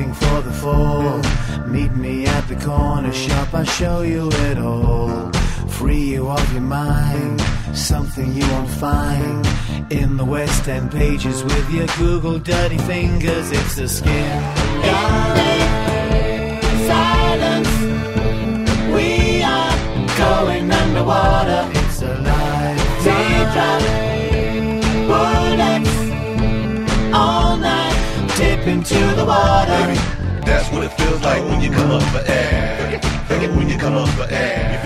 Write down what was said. waiting for the fall. Meet me at the corner shop, I'll show you it all. Free you of your mind, something you won't find in the West End pages with your Google dirty fingers. It's a skin darling, silence, we are going underwater. It's a life daydream, bullets all night, dip into the water. Baby, that's what it feels like when you come up for air. When you come up for air.